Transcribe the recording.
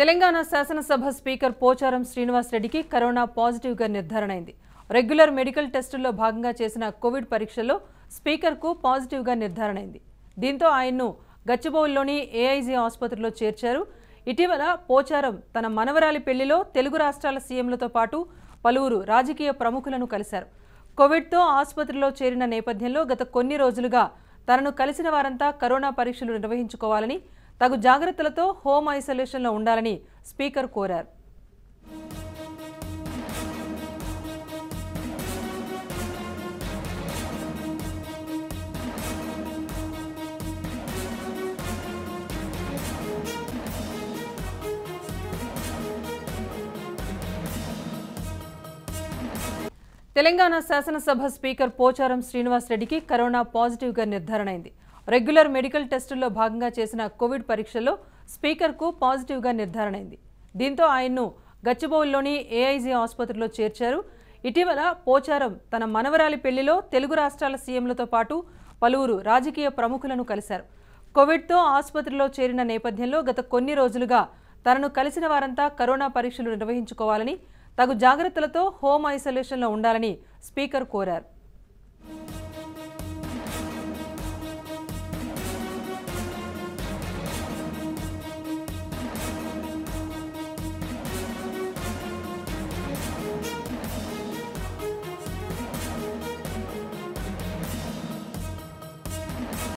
తెలంగాణ శాసనసభ స్పీకర్ పోచారం శ్రీనివాస్ రెడ్డికి corona positive గా నిర్ధారణ అయింది. రెగ్యులర్ మెడికల్ టెస్టుల్లో భాగంగా చేసిన కోవిడ్ పరీక్షల్లో స్పీకర్కు పాజిటివ్ గా నిర్ధారణ అయింది. దీంతో ఆయన్ను గచ్చిబౌలిలోని ఏఐజీ ఆసుపత్రిలో చేర్చారు. ఇటీవల పోచారం తన మనవరాలి పెళ్లిలో తెలుగు రాష్ట్రాల సీఎంలతో పాటు పలువురు రాజకీయ ప్రముఖులను కలిశారు. కోవిడ్తో ఆసుపత్రిలో చేరిన నేపథ్యంలో గత కొన్ని రోజులుగా తనను కలిసిన వారంతా కరోనా పరీక్షలు నిర్వహించుకోవాలని తగు జాగ్రత్తలతో హోమ్ ఐసోలేషన్లో ఉండాలని స్పీకర్ కోరారు. తెలంగాణ శాసనసభ స్పీకర్ పోచారం శ్రీనివాస్ రెడ్డికి కరోనా పాజిటివ్ గా నిర్ధారణ అయింది. రెగ్యులర్ మెడికల్ టెస్టుల్లో భాగంగా చేసిన కోవిడ్ పరీక్షల్లో స్పీకర్కు పాజిటివ్ గా నిర్ధారణ అయింది. దీంతో ఆయన్ను గచ్చిబౌలిలోని ఏఐజీ ఆసుపత్రిలో చేర్చారు. ఇటీవల పోచారం తన మనవరాలి పెళ్లిలో తెలుగు రాష్ట్రాల సీఎంలతో పాటు పలువురు రాజకీయ ప్రముఖులను కలిశారు. కోవిడ్తో ఆసుపత్రిలో చేరిన నేపథ్యంలో గత కొన్ని రోజులుగా తనను కలిసిన వారంతా కరోనా పరీక్షలు నిర్వహించుకోవాలని తగు జాగ్రత్తలతో హోమ్ ఐసోలేషన్లో ఉండాలని స్పీకర్ కోరారు.